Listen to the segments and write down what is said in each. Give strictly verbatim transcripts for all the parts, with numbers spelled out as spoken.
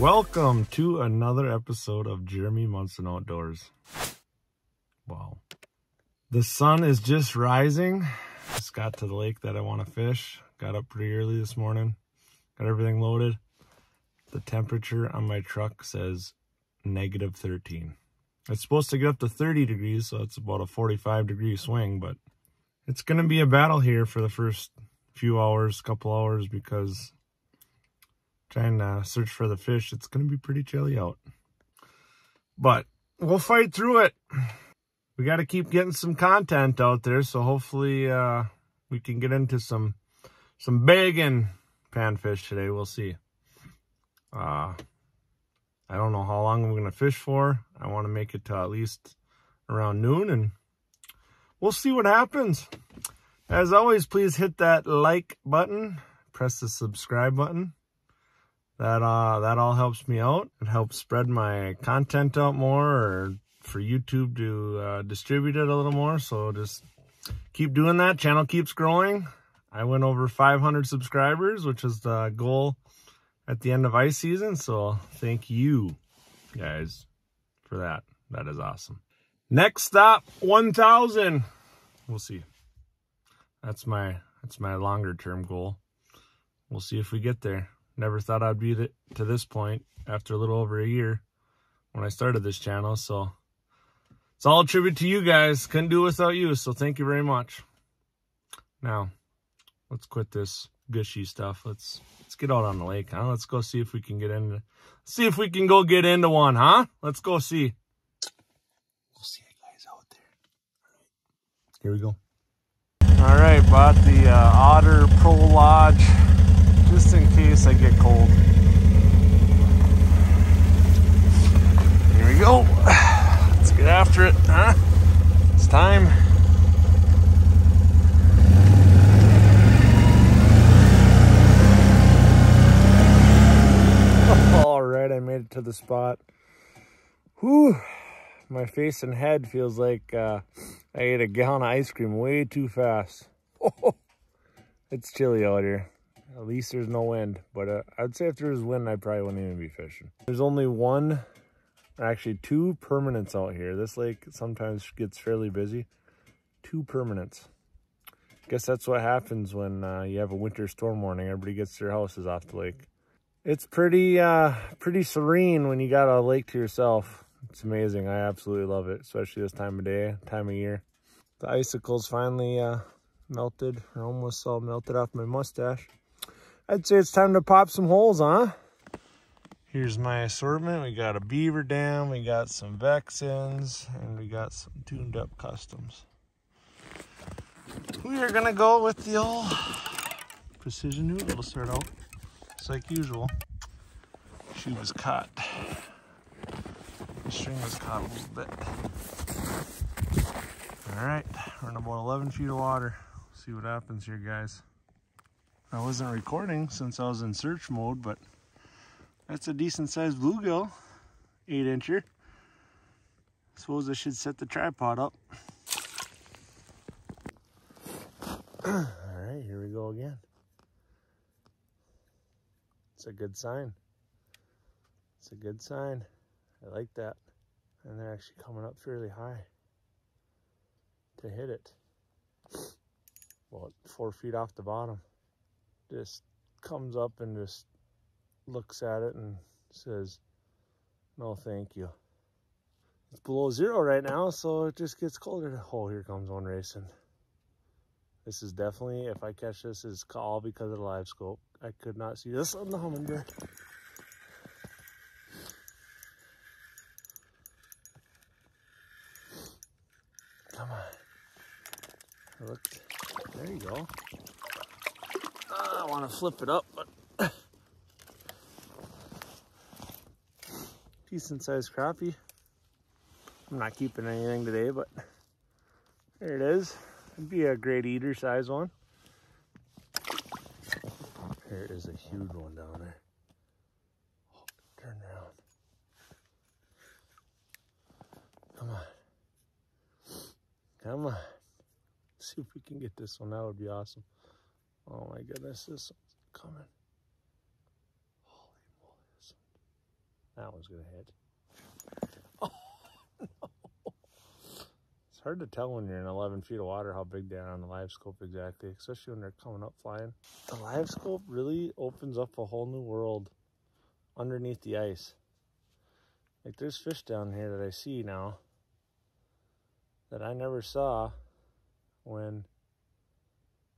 Welcome to another episode of Jeremy Munson Outdoors. Wow. The sun is just rising. Just got to the lake that I want to fish. Got up pretty early this morning. Got everything loaded. The temperature on my truck says negative thirteen. It's supposed to get up to thirty degrees, so it's about a forty-five degree swing, but it's going to be a battle here for the first few hours, couple hours, because trying to search for the fish, it's going to be pretty chilly out. But we'll fight through it. We got to keep getting some content out there, so hopefully uh, we can get into some some bagging panfish today. We'll see. Uh, I don't know how long I'm going to fish for. I want to make it to at least around noon, and we'll see what happens. As always, please hit that like button. Press the subscribe button. That, uh, that all helps me out. It helps spread my content out more, or for YouTube to uh, distribute it a little more. So just keep doing that. Channel keeps growing. I went over five hundred subscribers, which is the goal at the end of ice season, so thank you guys for that. That is awesome. Next stop, one thousand. We'll see. That's my that's my longer term goal. We'll see if we get there. Never thought I'd be th- to this point after a little over a year when I started this channel, so it's all a tribute to you guys. Couldn't do it without you, so thank you very much. Now, let's quit this gushy stuff. Let's let's get out on the lake, huh? Let's go see if we can get into see if we can go get into one, huh? Let's go see. We'll see you guys out there. All right. Here we go. All right, bought the uh, Otter Pro Lodge just in case I get cold. Here we go. Let's get after it, huh? It's time. Alright, I made it to the spot. Whew, my face and head feels like uh, I ate a gallon of ice cream way too fast. Oh, it's chilly out here. At least there's no wind, but uh, I'd say if there was wind, I probably wouldn't even be fishing. There's only one, or actually two permanents out here. This lake sometimes gets fairly busy. Two permanents. Guess that's what happens when uh, you have a winter storm warning. Everybody gets their houses off the lake. It's pretty uh, pretty serene when you got a lake to yourself. It's amazing. I absolutely love it, especially this time of day, time of year. The icicles finally uh, melted, or almost all melted off my mustache. I'd say it's time to pop some holes, huh? Here's my assortment. We got a beaver dam, we got some Vexins, and we got some tuned up customs. We are gonna go with the old Precision Noodle to start out. Just like usual, she was caught. The string was caught a little bit. All right, we're in about eleven feet of water. See what happens here, guys. I wasn't recording since I was in search mode, but that's a decent sized bluegill, eight incher. Suppose I should set the tripod up. All right, here we go again. It's a good sign. It's a good sign. I like that. And they're actually coming up fairly high to hit it. Well, four feet off the bottom. Just comes up and just looks at it and says, no, thank you. It's below zero right now, so it just gets colder. Oh, here comes one racing. This is definitely, if I catch this, it's all because of the live scope. I could not see this on the hummingbird. Come on. I looked. There you go. I want to flip it up, but decent sized crappie. I'm not keeping anything today, but there it is. It'd be a great eater size one. There is a huge one down there. Oh, turn around. Come on. Come on. Let's see if we can get this one. That would be awesome. Oh my goodness, this one's coming. Holy moly, this That one's gonna hit. Oh, no. It's hard to tell when you're in eleven feet of water how big they are on the live scope exactly, especially when they're coming up flying. The live scope really opens up a whole new world underneath the ice. Like, there's fish down here that I see now that I never saw when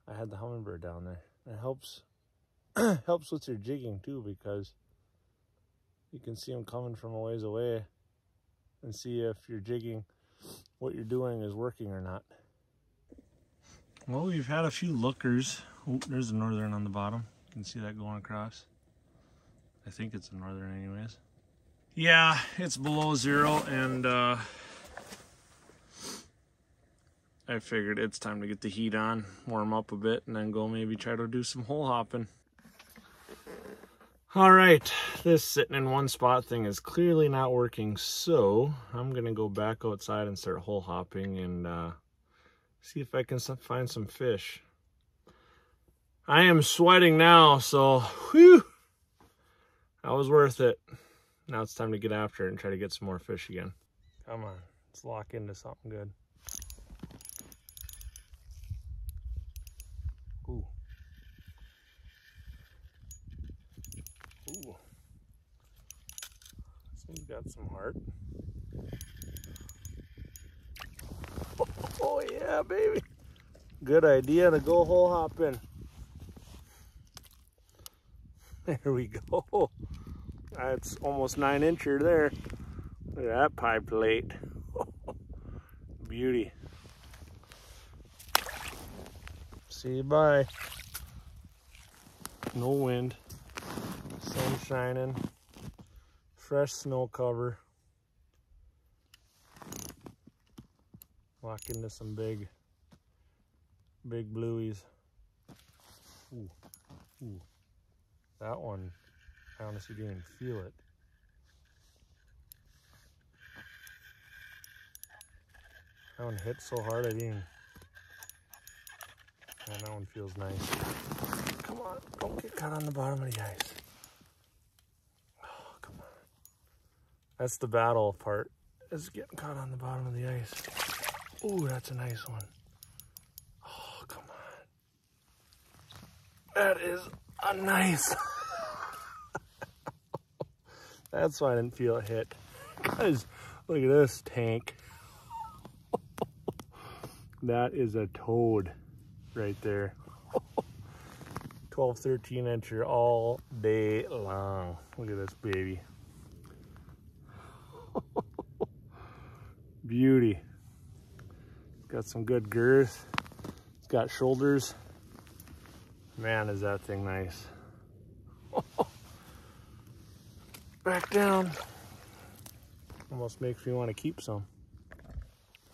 I had the hummingbird down there. And it helps helps with your jigging too, because you can see them coming from a ways away and see if you're jigging, what you're doing is working or not. Well, we've had a few lookers. Oh, there's a northern on the bottom. You can see that going across. I think it's a northern anyways. Yeah, it's below zero, and uh, I figured it's time to get the heat on, warm up a bit, and then go maybe try to do some hole hopping. All right, this sitting in one spot thing is clearly not working, so I'm gonna go back outside and start hole hopping and uh, see if I can find some fish. I am sweating now, so whew, that was worth it. Now it's time to get after it and try to get some more fish again. Come on, let's lock into something good. Ooh. Ooh. This one's got some heart. Oh, oh yeah, baby. Good idea to go hole hopping. There we go. That's almost nine incher there. Look at that pie plate. Beauty. See you, bye. No wind. Sun shining. Fresh snow cover. Lock into some big, big blueies. Ooh, ooh. That one. I honestly didn't even feel it. That one hit so hard I didn't even... And that one feels nice. Come on, don't get caught on the bottom of the ice. Oh, come on. That's the battle part, is getting caught on the bottom of the ice. Ooh, that's a nice one. Oh, come on. That is a nice... That's why I didn't feel it hit. Guys, look at this tank. That is a toad right there. twelve, thirteen incher all day long. Look at this baby. Beauty. It's got some good girth. It's got shoulders. Man, is that thing nice. Back down. Almost makes me want to keep some.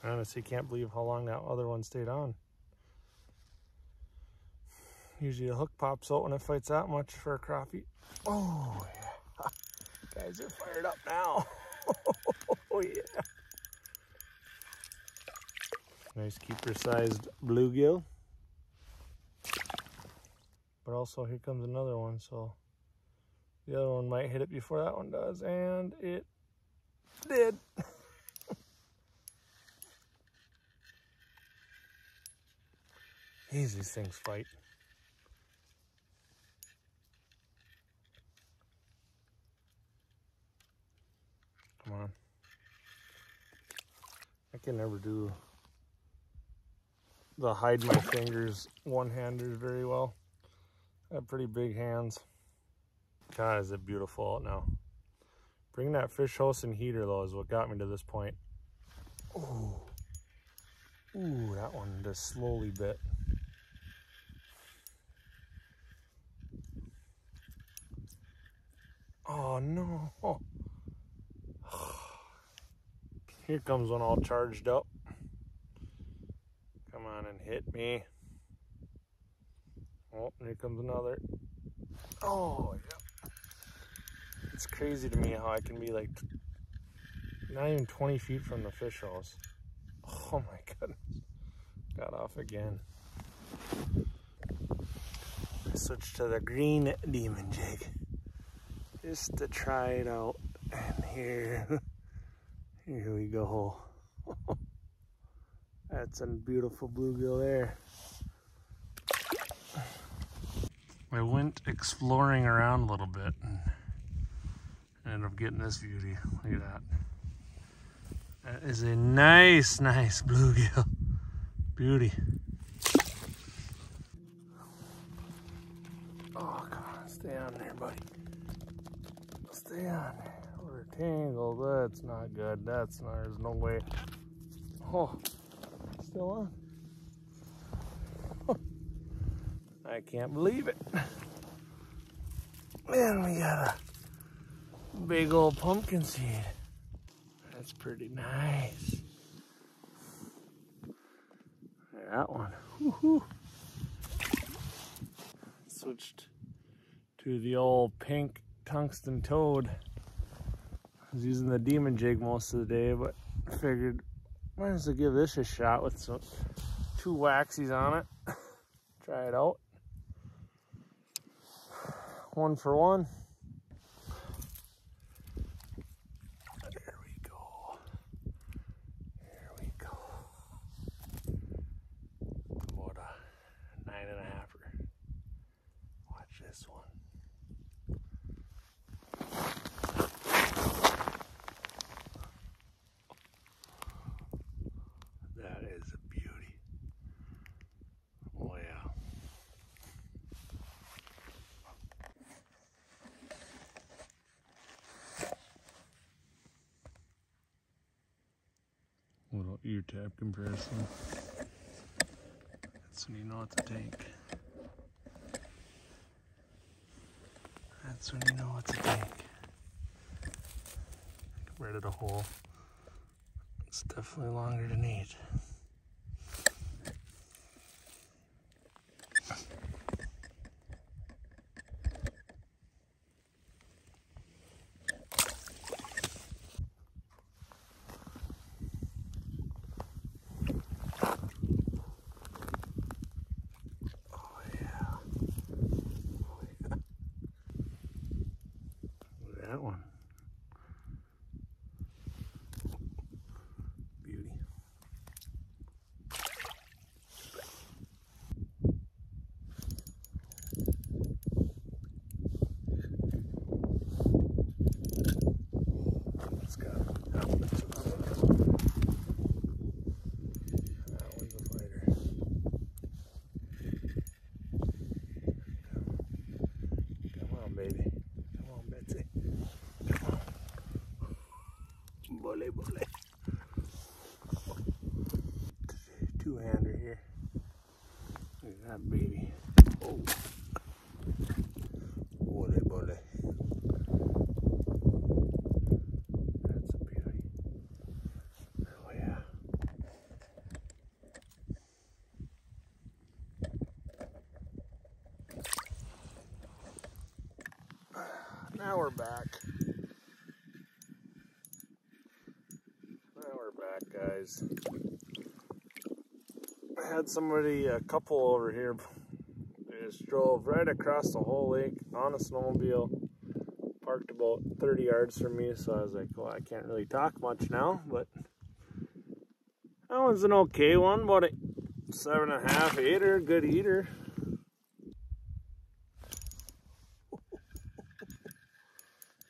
I honestly can't believe how long that other one stayed on. Usually the hook pops out when it fights that much for a crappie. Oh yeah. Guys, they're fired up now. Oh yeah. Nice keeper sized bluegill. But also here comes another one, so the other one might hit it before that one does, and it did. Easy things fight. Come on. I can never do the hide my fingers one-handers very well. I have pretty big hands. God, is it beautiful out now. Bringing that fish house and heater though is what got me to this point. Ooh. Ooh, that one just slowly bit. Oh no. Oh. Here comes one all charged up. Come on and hit me. Oh, here comes another. Oh, yeah. It's crazy to me how I can be like not even twenty feet from the fish house. Oh my goodness. Got off again. I switched to the green demon jig just to try it out. And here, here we go. That's a beautiful bluegill there. I went exploring around a little bit and ended up getting this beauty. Look at that. That is a nice, nice bluegill. Beauty. Oh, come on, stay on there, buddy. Stay on there. We're tangled. That's not good. That's not, there's no way. Oh, still on. Oh, I can't believe it. Man, we got a big old pumpkin seed. That's pretty nice. That one. Woohoo. Switched to the old pink tungsten toad. I was using the demon jig most of the day, but figured might as well give this a shot with some two waxies on it. Try it out. One for one. Little ear tap comparison. That's when you know what to take. That's when you know what to take. Compared to the hole, it's definitely longer than eight. That one. Beauty. Let's go. That one's a fighter. Come on, baby. Come on, Betsy. Bole, bole. Two-hander here. Look at that baby. Oh. Bole, bole. That's a beauty. Oh, yeah. Now we're back. Guys, I had somebody, a couple over here, they just drove right across the whole lake on a snowmobile, parked about thirty yards from me, so I was like, well, I can't really talk much now, but that one's an okay one, about a seven and a half, eighter, good eater.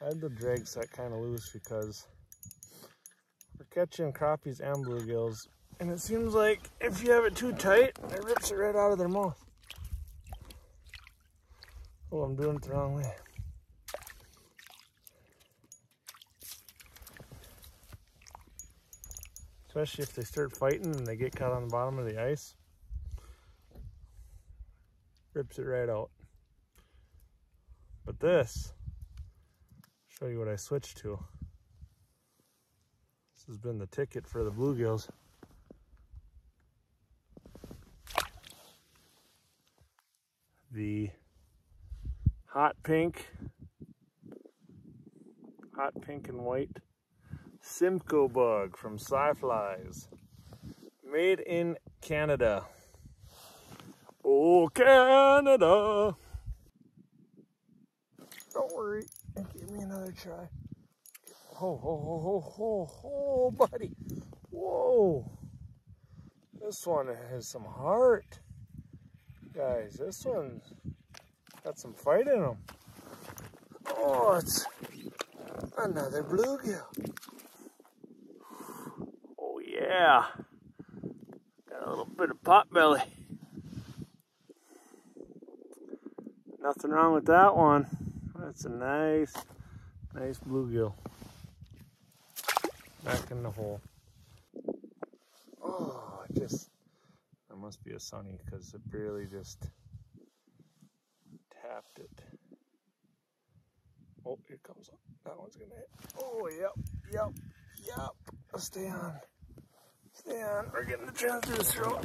I had the drag set kind of loose because catching crappies and bluegills, and it seems like if you have it too tight, it rips it right out of their mouth. Oh, I'm doing it the wrong way. Especially if they start fighting and they get caught on the bottom of the ice, rips it right out. But this, I'll show you what I switched to. This has been the ticket for the bluegills. The hot pink, hot pink and white Simcoe bug from SiFlies, made in Canada. Oh, Canada! Don't worry, give me another try. Give ho, ho, ho, ho, ho, ho, buddy. Whoa. This one has some heart. Guys, this one's got some fight in him. Oh, it's another bluegill. Oh, yeah. Got a little bit of potbelly. Nothing wrong with that one. That's a nice, nice bluegill. Back in the hole. Oh, it just, that must be a sunny because it barely just tapped it. Oh, here comes up. That one's gonna hit. Oh, yep, yep, yep. Let's stay on. Stay on. We're getting the chance to throw.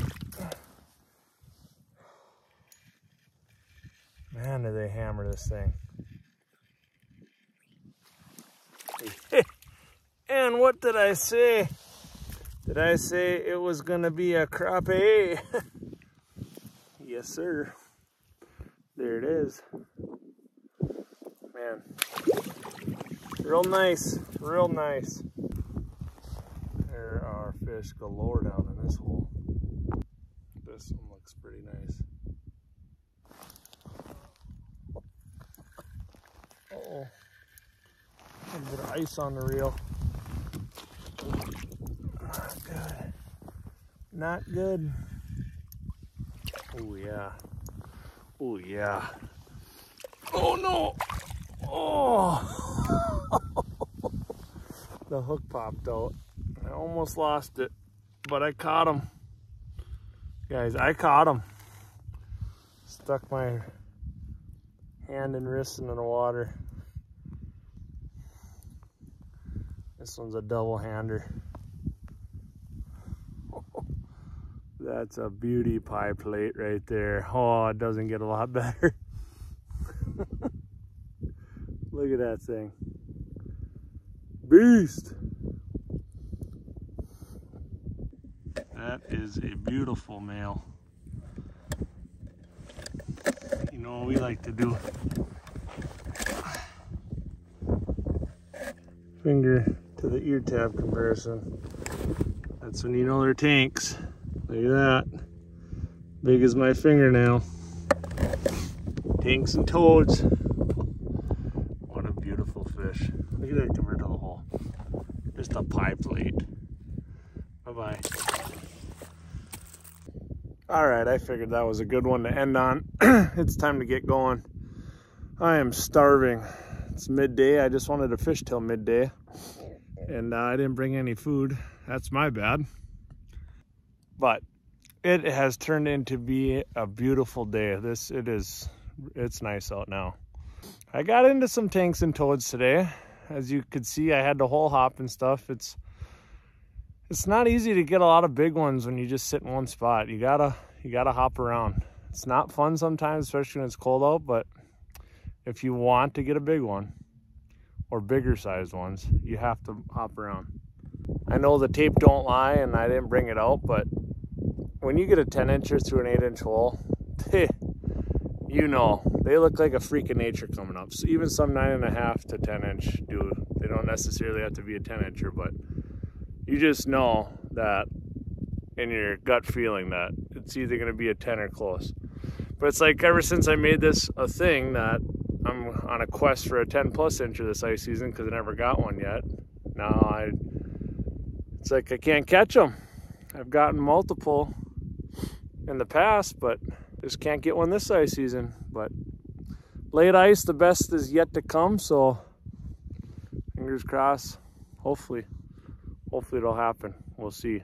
Man, do they hammer this thing. And what did I say? Did I say it was gonna be a crappie? Yes, sir. There it is. Man, real nice, real nice. There are fish galore down in this hole. This one looks pretty nice. Uh-oh. A little bit of ice on the reel. Not good. Not good. Oh yeah. Oh yeah. Oh no. Oh. The hook popped out. I almost lost it, but I caught him. Guys, I caught him. Stuck my hand and wrist into the water. This one's a double-hander. Oh, that's a beauty pie plate right there. Oh, it doesn't get a lot better. Look at that thing. Beast! That is a beautiful male. You know what we like to do? Finger to the ear tab comparison. That's when you know they're tanks. Look at that. Big as my fingernail. Tanks and toads. What a beautiful fish. Look at that convert to the hole. Just a pie plate. Bye-bye. All right, I figured that was a good one to end on. It's time to get going. I am starving. It's midday. I just wanted to fish till midday, and uh, I didn't bring any food. That's my bad. But it has turned into be a beautiful day. This it is. It's nice out now. I got into some tanks and toads today. As you could see, I had the whole hop and stuff. It's it's not easy to get a lot of big ones when you just sit in one spot. You gotta you gotta hop around. It's not fun sometimes, especially when it's cold out, but if you want to get a big one or bigger sized ones, you have to hop around. I know the tape don't lie and I didn't bring it out, but when you get a ten incher through an eight inch hole, you know, they look like a freak of nature coming up. So even some nine and a half to ten inch do, they don't necessarily have to be a ten incher, but you just know that in your gut feeling that it's either gonna be a ten or close. But it's like ever since I made this a thing that I'm on a quest for a ten plus incher this ice season because I never got one yet. Now I, it's like I can't catch them. I've gotten multiple in the past, but just can't get one this ice season. But late ice, the best is yet to come. So fingers crossed. Hopefully, hopefully it'll happen. We'll see.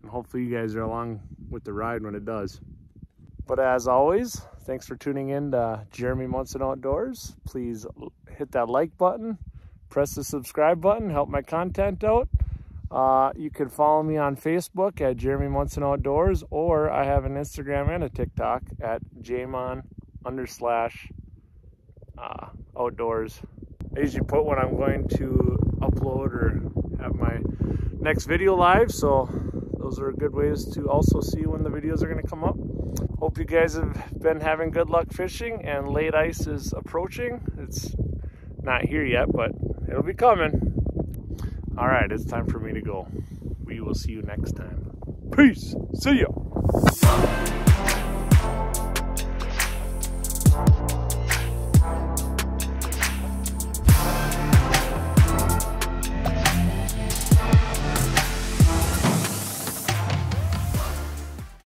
And hopefully you guys are along with the ride when it does. But as always, thanks for tuning in to Jeremy Munson Outdoors. Please hit that like button, press the subscribe button, help my content out. Uh, you can follow me on Facebook at Jeremy Munson Outdoors, or I have an Instagram and a TikTok at jmon under slash uh, outdoors. I usually put when I'm going to upload or have my next video live, so those are good ways to also see when the videos are going to come up. Hope you guys have been having good luck fishing, and late ice is approaching. It's not here yet, but it'll be coming. All right, it's time for me to go. We will see you next time. Peace. See ya.